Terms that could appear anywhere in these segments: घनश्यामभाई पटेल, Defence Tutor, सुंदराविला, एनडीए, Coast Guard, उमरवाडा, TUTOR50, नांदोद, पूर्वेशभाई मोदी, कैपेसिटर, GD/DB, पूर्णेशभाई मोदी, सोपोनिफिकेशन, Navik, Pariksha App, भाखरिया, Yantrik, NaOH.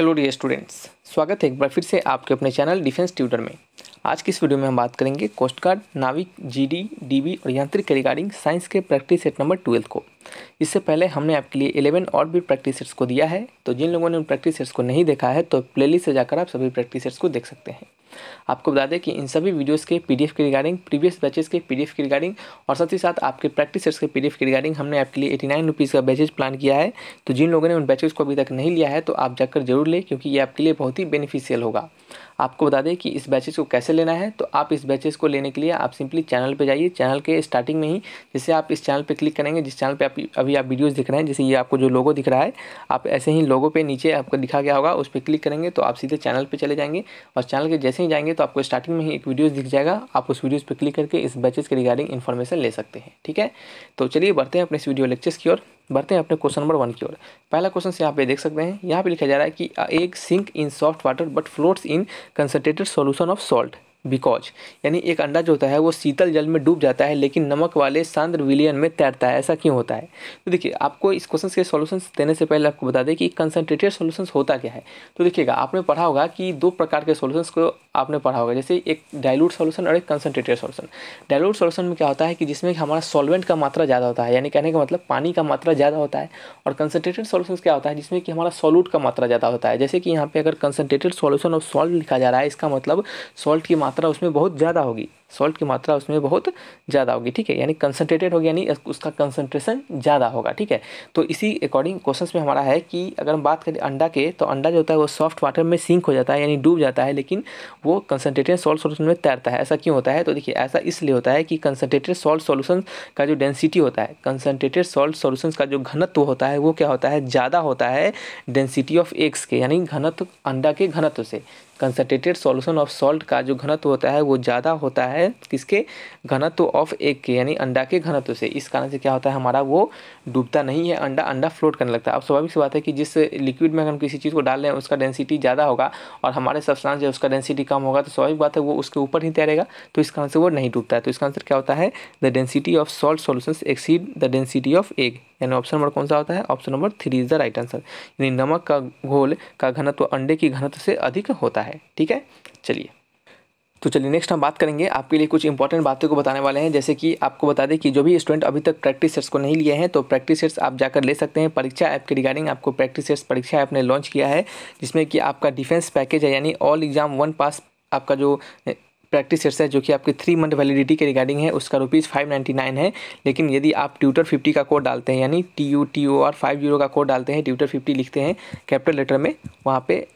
Hello dear students, स्वागत है एक बार फिर से आपके अपने चैनल डिफेंस ट्यूटर में। आज की इस वीडियो में हम बात करेंगे कोस्ट गार्ड, नाविक, जीडी, डीबी और यांत्रिक के रिगार्डिंग साइंस के प्रैक्टिस सेट नंबर 12 को। इससे पहले हमने आपके लिए 11 और भी प्रैक्टिस सेट्स को दिया है, तो जिन लोगों ने उन प्रैक्टिस सेट्स को नहीं देखा है तो प्लेलिस्ट से जाकर आप सभी प्रैक्टिस सेट्स को देख सकते हैं। आपको बता दें कि इन सभी वीडियोस के पीडीएफ के रिगार्डिंग, प्रीवियस बैचेस के पीडीएफ के रिगार्डिंग और साथ ही साथ आपके प्रैक्टिस सेट्स के पीडीएफ के रिगार्डिंग हमने आपके लिए 89 रुपीज़ का बैचेज प्लान किया है। तो जिन लोगों ने उन बैचेज को अभी तक नहीं लिया है तो आप जाकर जरूर लें, क्योंकि ये आपके लिए बहुत ही बेनिफिशियल होगा। आपको बता दें कि इस बैचेज को कैसे लेना है, तो आप इस बैचेज को लेने के लिए आप सिंपली चैनल पर जाइए। चैनल के स्टार्टिंग में ही जैसे आप इस चैनल पर क्लिक करेंगे, जिस चैनल पर अभी आप वीडियोज़ दिख रहे हैं, जैसे ये आपको जो लोगो दिख रहा है, आप ऐसे ही लोगो पर नीचे आपको दिखा गया होगा, उस पर क्लिक करेंगे तो आप सीधे चैनल पर चले जाएंगे। और चैनल के जैसे ही जाएंगे तो आपको स्टार्टिंग में ही एक वीडियोस दिख जाएगा, आप उस वीडियोस पर क्लिक करके इस बैचेस के रिगार्डिंग इन्फॉर्मेशन ले सकते हैं। ठीक है, तो चलिए बढ़ते हैं अपने इस वीडियो लेक्चर्स की ओर। बढ़ते हैं अपने क्वेश्चन नंबर 1 की ओर। पहला क्वेश्चन यहाँ पे देख सकते हैं, यहाँ पे लिखा जा रहा है कि एक sink in soft water but floats in concentrated solution of salt because, यानी एक अंडा जो होता है वो शीतल जल में डूब जाता है लेकिन नमक वाले सांद्र विलयन में तैरता है, ऐसा क्यों होता है? तो देखिए, आपको इस क्वेश्चन के सॉल्यूशंस देने से पहले आपको बता दें कि कंसनट्रेटेड सॉल्यूशंस होता क्या है। तो देखिएगा, आपने पढ़ा होगा कि दो प्रकार के सॉल्यूशंस को आपने पढ़ा होगा, जैसे एक डाइल्यूट सॉल्यूशन और एक कंसनट्रेटेड सॉल्यूशन। डाइल्यूट सॉल्यूशन में क्या होता है कि जिसमें हमारा सॉल्वेंट का मात्रा ज़्यादा होता है, यानी कहने का मतलब पानी का मात्रा ज़्यादा होता है। और कंसनट्रेटेड सॉल्यूशन क्या होता है, जिसमें कि हमारा सॉल्यूट का मात्रा ज़्यादा होता है। जैसे कि यहाँ पे अगर कंसनट्रेटेड सॉल्यूशन ऑफ सॉल्ट लिखा जा रहा है, इसका मतलब सॉल्ट की मात्रा उसमें बहुत ज़्यादा होगी, सॉल्ट की मात्रा उसमें बहुत ज़्यादा होगी। ठीक है, यानी कंसनट्रेटेड होगी, यानी उसका कंसनट्रेशन ज़्यादा होगा। ठीक है, तो इसी अकॉर्डिंग क्वेश्चंस में हमारा है कि अगर हम बात करें अंडा के, तो अंडा जो होता है वो सॉफ्ट वाटर में सिंक हो जाता है, यानी डूब जाता है, लेकिन वो कंसनट्रेटेड सॉल्ट सोल्यूशन में तैरता है, ऐसा क्यों होता है? तो देखिए, ऐसा इसलिए होता है कि कंसनट्रेटेड सॉल्ट सोल्यूशन का जो डेंसिटी होता है, कंसनट्रेटेड सॉल्ट सोल्यूशन का जो घनत्व होता है वो क्या होता है, ज़्यादा होता है डेंसिटी ऑफ एग्स के, यानी घनत्व, अंडा के घनत्व से। कंसनट्रेटेड सॉल्यूशन ऑफ सॉल्ट का जो घनत्व होता है वो ज़्यादा होता है किसके, घनत्व ऑफ एग के, यानी अंडा के घनत्व से। इस कारण से क्या होता है, हमारा वो डूबता नहीं है अंडा फ्लोट करने लगता है। अब स्वाभाविक सी बात है कि जिस लिक्विड में हम किसी चीज़ को डाल रहे हैं उसका डेंसिटी ज़्यादा होगा और हमारे सब्सटेंस है उसका डेंसिटी कम होगा, तो स्वाभाविक बात है वो उसके ऊपर ही तैरेगा, तो इस कारण से वो नहीं डूबता है। तो इस कारण से क्या होता है, the density of salt solutions exceed the density of egg, यानी ऑप्शन नंबर कौन सा होता है, option number 3 is the right answer, यानी नमक का घोल का घनत्व अंडे की घनत्व से अधिक होता है। ठीक है, चलिए तो चलिए नेक्स्ट हम बात करेंगे, आपके लिए कुछ इंपॉर्टेंट बातें को बताने वाले हैं। जैसे कि आपको बता दें कि जो भी स्टूडेंट अभी तक प्रैक्टिस सेट्स को नहीं लिए हैं तो प्रैक्टिस सेट्स आप जाकर ले सकते हैं। परीक्षा ऐप के रिगार्डिंग आपको प्रैक्टिस सेट्स परीक्षा ऐप ने लॉन्च किया है, जिसमें कि आपका डिफेंस पैकेज है, यानी ऑल एग्जाम वन पास आपका जो प्रैक्टिस सेट्स है, जो कि आपकी 3 मंथ वैलिडिटी के रिगार्डिंग है, उसका रुपीज़ 599 है। लेकिन यदि आप ट्यूटर 50 का कोड डालते हैं, यानी TUTOR 50 का कोड डालते हैं, ट्यूटर 50 लिखते हैं कैपिटल लेटर में वहाँ पे,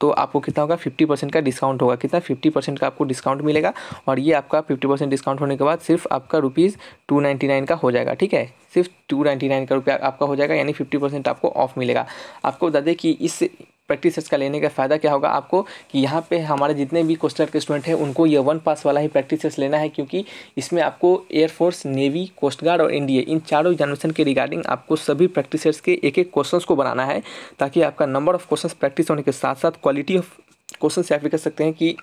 तो आपको कितना होगा, 50% का डिस्काउंट होगा। कितना, 50% का आपको डिस्काउंट मिलेगा। और ये आपका 50% डिस्काउंट होने के बाद सिर्फ आपका रुपीज़ 299 का हो जाएगा। ठीक है, सिर्फ 299 का रुपया आपका हो जाएगा, यानी 50% आपको ऑफ मिलेगा। आपको बता दें कि इस प्रैक्टिस सेट्स का लेने का फ़ायदा क्या होगा आपको, कि यहाँ पे हमारे जितने भी कोस्ट गार्ड के स्टूडेंट हैं उनको ये 1 पास वाला ही प्रैक्टिस सेट्स लेना है, क्योंकि इसमें आपको एयरफोर्स, नेवी, कोस्ट गार्ड और एनडीए, इन चारों एग्जामिनेशन के रिगार्डिंग आपको सभी प्रैक्टिस सेट्स के एक क्वेश्चंस को बनाना है, ताकि आपका नंबर ऑफ क्वेश्चंस प्रैक्टिस होने के साथ साथ क्वालिटी ऑफ क्वेश्चन से आप कर सकते हैं कि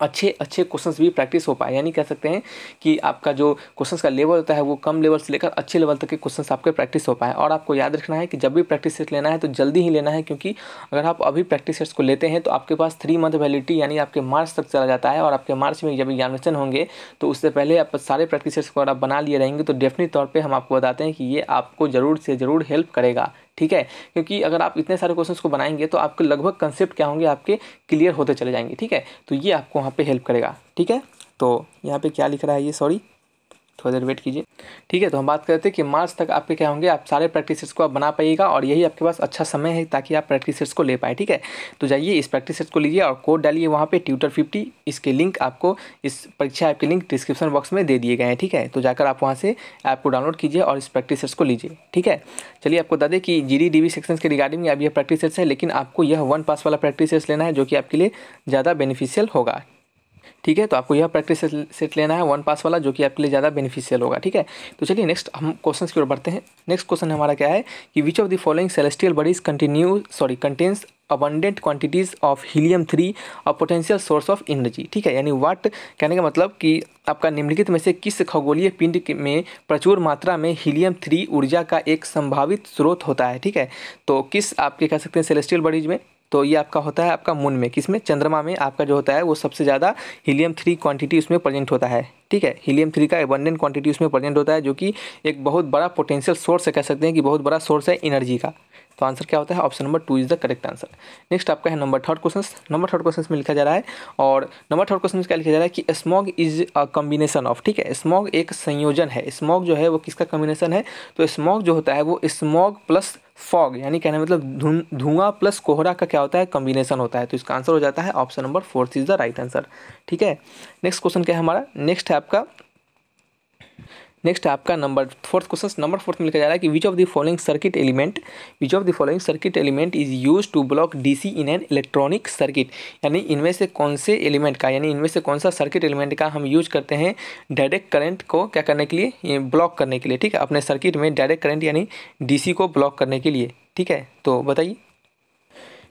अच्छे क्वेश्चंस भी प्रैक्टिस हो पाए। यानी कह सकते हैं कि आपका जो क्वेश्चंस का लेवल होता है वो कम लेवल से लेकर अच्छे लेवल तक के क्वेश्चंस आपके प्रैक्टिस हो पाए। और आपको याद रखना है कि जब भी प्रैक्टिस सेट लेना है तो जल्दी ही लेना है, क्योंकि अगर आप अभी प्रैक्टिस सेट्स को लेते हैं तो आपके पास 3 मंथ वैलिडिटी, यानी आपके मार्च तक चला जाता है। और आपके मार्च में जब एग्जामिनेशन होंगे तो उससे पहले आप सारे प्रैक्टिस सेट्स को अगर आप बना लिए रहेंगे तो डेफिनेट तौर पर हम आपको बताते हैं कि ये आपको ज़रूर से ज़रूर हेल्प करेगा। ठीक है, क्योंकि अगर आप इतने सारे क्वेश्चंस को बनाएंगे तो आपके लगभग कंसेप्ट क्या होंगे, आपके क्लियर होते चले जाएंगे। ठीक है, तो ये आपको वहाँ पे हेल्प करेगा। ठीक है, तो यहाँ पे क्या लिख रहा है ये, सॉरी थोड़ा देर वेट कीजिए। ठीक है, तो हम बात करते हैं कि मार्च तक आपके क्या होंगे, आप सारे प्रैक्टिस सेट्स को आप बना पाइएगा और यही आपके पास अच्छा समय है ताकि आप प्रैक्टिस सेट्स को ले पाए। ठीक है, तो जाइए इस प्रैक्टिस सेट्स को लीजिए और कोड डालिए वहाँ पे TUTOR 50। इसके लिंक आपको इस परीक्षा ऐप के लिंक डिस्क्रिप्शन बॉक्स में दे दिए गए हैं। ठीक है, तो जाकर आप वहाँ से ऐप को डाउनलोड कीजिए और इस प्रैक्टिस सेट्स को लीजिए। ठीक है, चलिए आपको बता दें कि GD/DB सेक्शन के रिगार्डिंग में अब यह प्रैक्टिस सेट्स है, लेकिन आपको यह 1 पास वाला प्रैक्टिस सेट्स लेना है, जो कि आपके लिए ज़्यादा बेनिफिशियल होगा। ठीक है, तो आपको यह प्रैक्टिस सेट लेना है 1 पास वाला, जो कि आपके लिए ज़्यादा बेनिफिशियल होगा। ठीक है, तो चलिए नेक्स्ट हम क्वेश्चंस की ओर बढ़ते हैं। नेक्स्ट क्वेश्चन हमारा क्या है कि which of the following celestial bodies contains abundant quantities of helium-3, a potential source of energy। ठीक है, यानी वाट कहने का मतलब कि आपका निम्नलिखित में से किस खगोलीय पिंड में प्रचुर मात्रा में हीलियम-3 ऊर्जा का एक संभावित स्रोत होता है। ठीक है, तो किस आपके कह सकते हैं सेलेस्टियल बॉडीज में, तो ये आपका होता है आपका मून में, किसमें, चंद्रमा में आपका जो होता है वो सबसे ज़्यादा हीलियम-3 क्वांटिटी उसमें प्रेजेंट होता है। ठीक है, हीलियम-3 का एबंडेंट क्वांटिटी उसमें प्रेजेंट होता है, जो कि एक बहुत बड़ा पोटेंशियल सोर्स है, कह सकते हैं कि बहुत बड़ा सोर्स है एनर्जी का। तो आंसर क्या होता है, option number 2 is the correct answer. Next आपका है नंबर 3 क्वेश्चन। नंबर 3 क्वेश्चन में लिखा जा रहा है, और नंबर 3 क्वेश्चन में क्या लिखा जा रहा है कि smog is a combination of. ठीक है, स्मॉग एक संयोजन है, स्मॉग जो है वो किसका कॉम्बिनेशन है, तो स्मॉग जो होता है वो स्मॉग प्लस फॉग, यानी कहने मतलब धुआं प्लस कोहरा का क्या होता है, कॉम्बिनेशन होता है। तो इसका आंसर हो जाता है option number 4 is the right answer. ठीक है, नेक्स्ट क्वेश्चन क्या है हमारा, नेक्स्ट है आपका नंबर 4 क्वेश्चन। नंबर 4 में लिखा जा रहा है कि which of the following circuit element is use to block DC in an electronic circuit, यानी इनमें से कौन से एलिमेंट का, यानी इनमें से कौन सा सर्किट एलिमेंट का हम यूज करते हैं डायरेक्ट करंट को क्या करने के लिए, ब्लॉक करने के लिए। ठीक है, अपने सर्किट में डायरेक्ट करंट यानी डीसी को ब्लॉक करने के लिए। ठीक है, तो बताइए।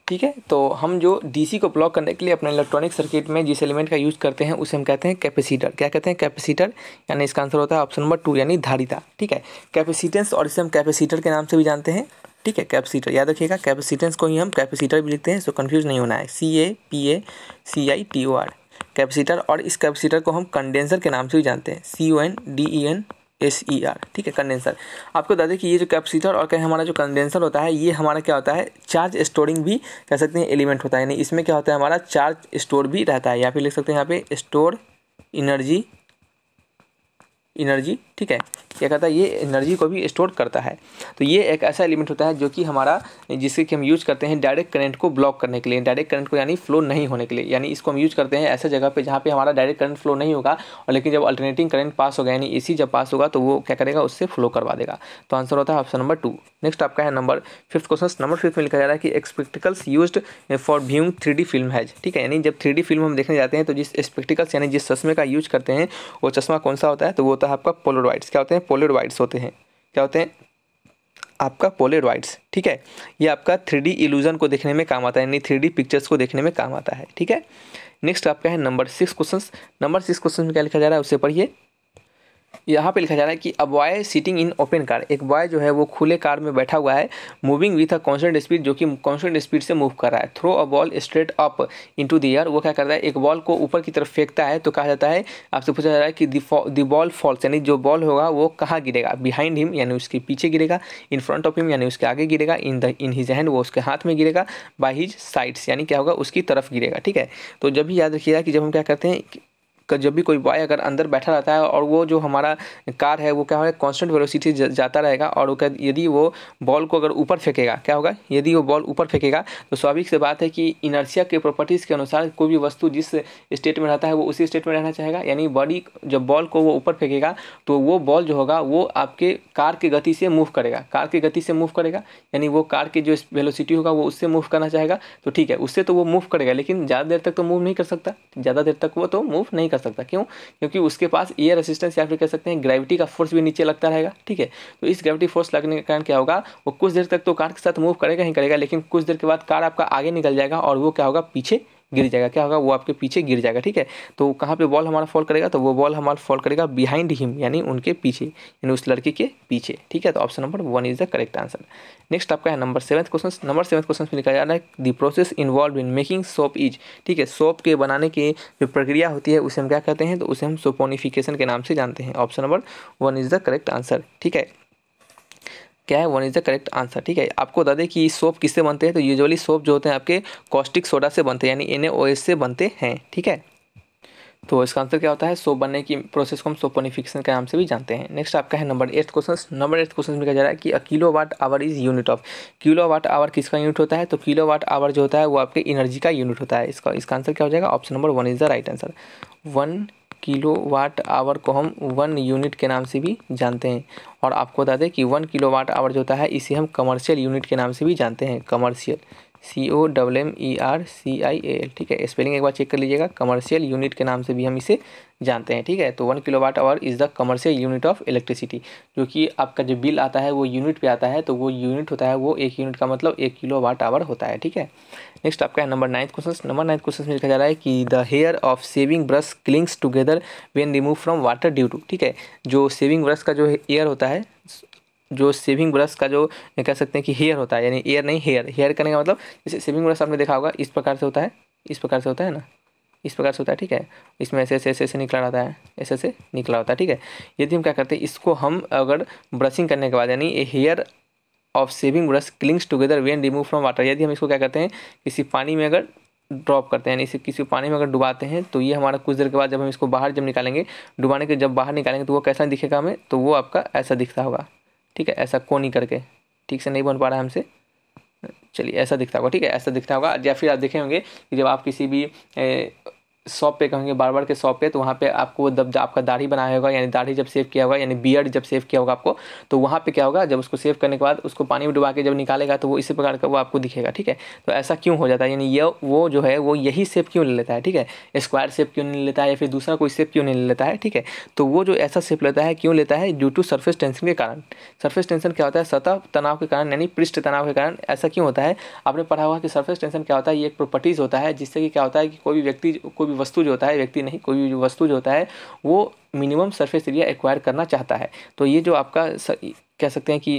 ठीक है, तो हम जो डीसी को ब्लॉक करने के लिए अपने इलेक्ट्रॉनिक सर्किट में जिस एलिमेंट का यूज़ करते हैं उसे हम कहते हैं कैपेसिटर। क्या कहते हैं, कैपेसिटर, यानी इसका आंसर होता है ऑप्शन नंबर 2 यानी धारिता। ठीक है, कैपेसिटेंस, और इसे हम कैपेसिटर के नाम से भी जानते हैं। ठीक है, कैपेसिटर याद रखिएगा, कैपेसिटेंस को ही हम कैपेसिटर भी लिखते हैं, सो कन्फ्यूज़ नहीं होना है, CAPACITOR कैपेसिटर, और इस कैपेसिटर को हम कंडेंसर के नाम से भी जानते हैं, CONDENSER। ठीक है, कंडेंसर। आपको बता दें कि ये जो कैपेसिटर और कहीं हमारा जो कंडेंसर होता है, ये हमारा क्या होता है, चार्ज स्टोरिंग भी कह सकते हैं एलिमेंट होता है, यानी इसमें क्या होता है हमारा चार्ज स्टोर भी रहता है, या फिर लिख सकते हैं यहाँ पे स्टोर एनर्जी। ठीक है, क्या कहता है, ये एनर्जी को भी स्टोर करता है। तो ये एक ऐसा एलिमेंट होता है जो कि हमारा, जिससे कि हम यूज़ करते हैं डायरेक्ट करंट को ब्लॉक करने के लिए, डायरेक्ट करंट को यानी फ्लो नहीं होने के लिए, यानी इसको हम यूज़ करते हैं ऐसे जगह पे जहाँ पे हमारा डायरेक्ट करंट फ्लो नहीं होगा, और लेकिन जब अल्टरनेटिंग करंट पास होगा, यानी एसी जब पास होगा तो वो क्या करेगा, उससे फ्लो करवा देगा। तो आंसर होता है ऑप्शन नंबर 2। नेक्स्ट आपका है नंबर 5 क्वेश्चन। नंबर 5 में लिखा जा रहा है कि spectacles used for viewing 3D film has. ठीक है, यानी जब 3D फिल्म हम देखने जाते हैं तो जिस स्पेक्टिकल्स यानी जिस चश्मे का यूज करते हैं वो चश्मा कौन सा होता है, तो वो होता है आपका पोलरॉइड्स। क्या होते हैं, पोलरॉइड्स होते हैं। क्या होते हैं आपका, पोलरॉइड्स। ठीक है, ये आपका 3D इल्यूजन को देखने में काम आता है, यानी 3D पिक्चर्स को देखने में काम आता है। ठीक है, नेक्स्ट आपका है नंबर 6 क्वेश्चन। नंबर 6 क्वेश्चन में क्या लिखा जा रहा है उसे पढ़िए। यहाँ पे लिखा जा रहा है कि a boy sitting in open car, एक बॉय जो है वो खुले कार में बैठा हुआ है, moving with a constant speed, जो कि कांस्टेंट स्पीड से मूव कर रहा है। Throw a ball straight up into the air, वो क्या करता है, एक बॉल को ऊपर की तरफ फेंकता है। तो कहा जाता है, आपसे पूछा जा रहा है कि द बॉल फॉल्स, यानी जो बॉल होगा वो कहाँ गिरेगा, बिहाइंड हिम यानी उसके पीछे गिरेगा, इन फ्रंट ऑफ हिम यानी उसके आगे गिरेगा, इन हिज हैंड वो उसके हाथ में गिरेगा, बाय हिज साइड्स यानी क्या होगा, उसकी तरफ गिरेगा। ठीक है, तो जब भी याद रखिएगा कि जब हम क्या करते हैं, जब भी कोई बॉय अगर अंदर बैठा रहता है और वो जो हमारा कार है वो क्या होगा, कांस्टेंट वेलोसिटी जाता रहेगा, और वो यदि वो बॉल को अगर ऊपर फेंकेगा, क्या होगा, यदि वो बॉल ऊपर फेंकेगा तो स्वाभाविक से बात है कि इनर्शिया के प्रॉपर्टीज़ के अनुसार कोई भी वस्तु जिस स्टेट में रहता है वो उसी स्टेट में रहना चाहेगा, यानी बॉडी जब बॉल को वो ऊपर फेंकेगा तो वो बॉल जो होगा वो आपके कार की गति से मूव करेगा, यानी वो कार की जो वेलोसिटी होगा वो उससे मूव करना चाहेगा। तो ठीक है, उससे तो वो मूव करेगा, लेकिन ज़्यादा देर तक तो मूव नहीं कर सकता, सकता क्यों, क्योंकि उसके पास एयर रेसिस्टेंस या फिर कह सकते हैं ग्रेविटी का फोर्स भी नीचे लगता रहेगा। ठीक है, तो इस ग्रेविटी फोर्स लगने के कारण क्या होगा, वो कुछ देर तक तो कार के साथ मूव करेगा ही करेगा, लेकिन कुछ देर के बाद कार आपका आगे निकल जाएगा और वो क्या होगा, पीछे गिर जाएगा। क्या होगा, वो आपके पीछे गिर जाएगा। ठीक है, तो कहाँ पे बॉल हमारा फॉल करेगा, तो वो बॉल हमारा फॉल करेगा बिहाइंड हिम यानी उनके पीछे, यानी उस लड़के के पीछे। ठीक है, तो option number 1 is the correct answer. Next आपका है नंबर 7 क्वेश्चन। नंबर 7 क्वेश्चन में लिखा जा रहा है the process involve in making soap is. ठीक है, सोप के बनाने की जो प्रक्रिया होती है उसे हम क्या कहते हैं, तो उसे हम सोपोनिफिकेशन के नाम से जानते हैं। Option number 1 is the correct answer. ठीक है, क्या है, 1 इज़ द करेक्ट आंसर। ठीक है, आपको बता दें कि सोप किससे बनते हैं, तो यूजुअली सोप जो होते हैं आपके कॉस्टिक सोडा से बनते हैं, यानी NaOH से बनते हैं। ठीक है, तो इसका आंसर क्या होता है, सोप बनने की प्रोसेस को हम सोपोनिफिकेशन के नाम से भी जानते हैं। नेक्स्ट आपका है नंबर 8 क्वेश्चन। नंबर 8 क्वेश्चन में कहा जा रहा है कि a kilo watt hour is unit of. Kilo watt hour किसका यूनिट होता है, तो किलो वाट आवर जो होता है वो आपके एनर्जी का यूनिट होता है। इसका आंसर क्या हो जाएगा, option number 1 is the right answer. 1 kilo watt hour को हम 1 यूनिट के नाम से भी जानते हैं, और आपको बता दें कि 1 किलो वाट आवर जो होता है इसे हम कमर्शियल यूनिट के नाम से भी जानते हैं, कमर्शियल COMMERCIAL। ठीक है, स्पेलिंग एक बार चेक कर लीजिएगा। कमर्शियल यूनिट के नाम से भी हम इसे जानते हैं। ठीक है, तो 1 kilowatt hour is the commercial unit of electricity, जो कि आपका जो बिल आता है वो यूनिट पे आता है, तो वो यूनिट होता है, वो 1 यूनिट का मतलब 1 किलोवाट आवर होता है। ठीक है, नेक्स्ट आपका है नंबर 9 क्वेश्चन में लिखा जा रहा है कि the hair of shaving brush clings together when remove from water due to. ठीक है, जो सेविंग ब्रश का जो हेयर होता है, जो सेविंग ब्रश का जो कह सकते हैं कि हेयर होता है, यानी एयर नहीं हेयर, हेयर करने का मतलब जैसे सेविंग ब्रश आपने देखा होगा इस प्रकार से होता है, इस प्रकार से होता है ना, इस प्रकार से होता है। ठीक है, इसमें ऐसे ऐसे ऐसे निकला रहता है, ऐसे ऐसे निकला होता है। ठीक है, यदि हम क्या करते हैं, इसको हम अगर ब्रशिंग करने के बाद, यानी hair of shaving brush clings together when remove from water, यदि हम इसको क्या करते हैं किसी पानी में अगर ड्रॉप करते हैं, यानी इसे किसी पानी में अगर डुबाते हैं, तो ये हमारा कुछ देर के बाद जब हम इसको बाहर जब निकालेंगे, डुबाने के जब बाहर निकालेंगे तो वो कैसा दिखेगा हमें, तो वो आपका ऐसा दिखता होगा। ठीक है, ऐसा कोनी करके, ठीक से नहीं बन पा रहा है हमसे, चलिए ऐसा दिखता होगा। ठीक है, ऐसा दिखता होगा। या फिर आप देखे होंगे कि जब आप किसी भी शॉप पे कहेंगे बार बार के शॉप पे, तो वहाँ पे आपको जब आपका दाढ़ी बनाया होगा, यानी दाढ़ी जब सेव किया होगा, यानी बियर्ड जब सेव किया होगा आपको, तो वहाँ पे क्या होगा, जब उसको सेव करने के बाद उसको पानी में डुबा के जब निकालेगा तो वो इसी प्रकार का वो आपको दिखेगा। ठीक है, तो ऐसा क्यों हो जाता है, यानी ये वो जो है वो यही शेप क्यों ले लेता है। ठीक है, स्क्वायर शेप क्यों नहीं लेता है, या फिर दूसरा कोई शेप क्यों नहीं लेता है। ठीक है, तो वो जो ऐसा शेप लेता है क्यों लेता है, ड्यू टू सर्फेस टेंशन के कारण। सर्फेस टेंशन क्या होता है, सतह तनाव के कारण, यानी पृष्ठ तनाव के कारण ऐसा क्यों होता है। आपने पढ़ा हुआ कि सर्फेस टेंशन क्या होता है, ये एक प्रॉपर्टीज़ होता है, जिससे कि क्या होता है कि कोई भी व्यक्ति, कोई भी वस्तु जो होता है, व्यक्ति नहीं, कोई भी वस्तु जो होता है वो मिनिमम सरफेस एरिया एक्वायर करना चाहता है। तो ये जो आपका कह सकते हैं कि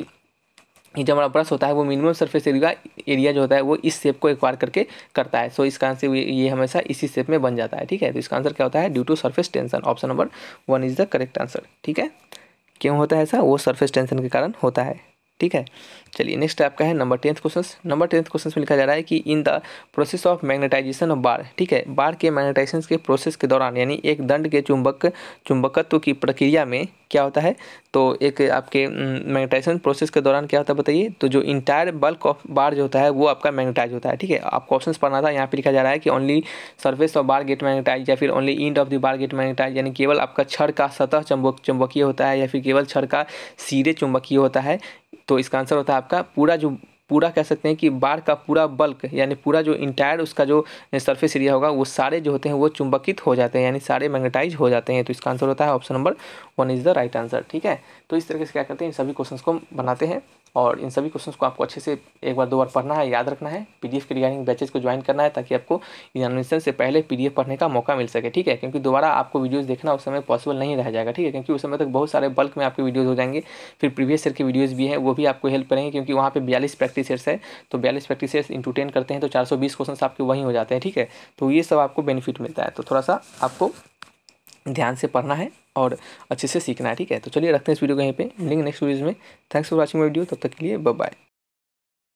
ये जो हमारा ब्रश होता है वो मिनिमम सरफेस एरिया जो होता है वो इस शेप को एक्वायर करके करता है। सो इस कारण से ये हमेशा इसी शेप में बन जाता है। ठीक है, तो इसका आंसर क्या होता है, due to surface tension. Option number 1 is the correct answer. ठीक है, क्यों होता है ऐसा, वो सरफेस टेंशन के कारण होता है। ठीक है, चलिए नेक्स्ट आपका है नंबर 10 क्वेश्चन में लिखा जा रहा है कि in the process of magnetization of bar. ठीक है, बार के मैग्नेटाइजेशन के प्रोसेस के दौरान, यानी एक दंड के चुंबकत्व की प्रक्रिया में क्या होता है, तो एक आपके मैग्नेटाइजेशन प्रोसेस के दौरान क्या होता है बताइए, तो जो इंटायर बल्क ऑफ बार जो होता है वो आपका मैग्नेटाइज होता है। ठीक है, आपको ऑप्शन पढ़ना था, यहाँ पे लिखा जा रहा है कि only surface of bar get magnetize, या फिर only end of the bar get magnetize, यानी केवल आपका छड़ का सतह चुंबकीय होता है, या फिर केवल छड़ का सिरे चुंबकीय होता है। तो इसका आंसर होता है आपका पूरा कह सकते हैं कि बार का पूरा बल्क, यानी पूरा जो इंटायर उसका जो सरफेस एरिया होगा वो सारे जो होते हैं वो चुंबकित हो जाते हैं, यानी सारे मैग्नेटाइज हो जाते हैं। तो इसका आंसर होता है option number 1 is the right answer. ठीक है, तो इस तरीके से क्या करते हैं, इन सभी क्वेश्चंस को बनाते हैं, और इन सभी क्वेश्चंस को आपको अच्छे से एक बार 2 बार पढ़ना है, याद रखना है। पीडीएफ के रिगार्डिंग बैचेज को ज्वाइन करना है, ताकि आपको एग्जामिनेशन से पहले पीडीएफ पढ़ने का मौका मिल सके। ठीक है, क्योंकि दोबारा आपको वीडियोस देखना उस समय पॉसिबल नहीं रह जाएगा। ठीक है, क्योंकि उस समय तक बहुत सारे बल्क में आपके वीडियोज़ हो जाएंगे, फिर प्रीवियस ईयर के वीडियोज़ भी हैं, वो भी आपको हेल्प करेंगे, क्योंकि वहाँ पर 42 प्रैक्टिस सेट्स है, तो 42 प्रैक्टिस सेट्स इंटू 10 करते हैं तो 420 क्वेश्चन आपके वहीं हो जाते हैं। ठीक है, तो ये सब आपको बेनिफिट मिलता है। तो थोड़ा सा आपको ध्यान से पढ़ना है और अच्छे से सीखना है। ठीक है, तो चलिए रखते हैं इस वीडियो को यहीं पे, मिलेंगे नेक्स्ट वीडियो में। Thanks for watching my video, तब तक के लिए बाय बाय।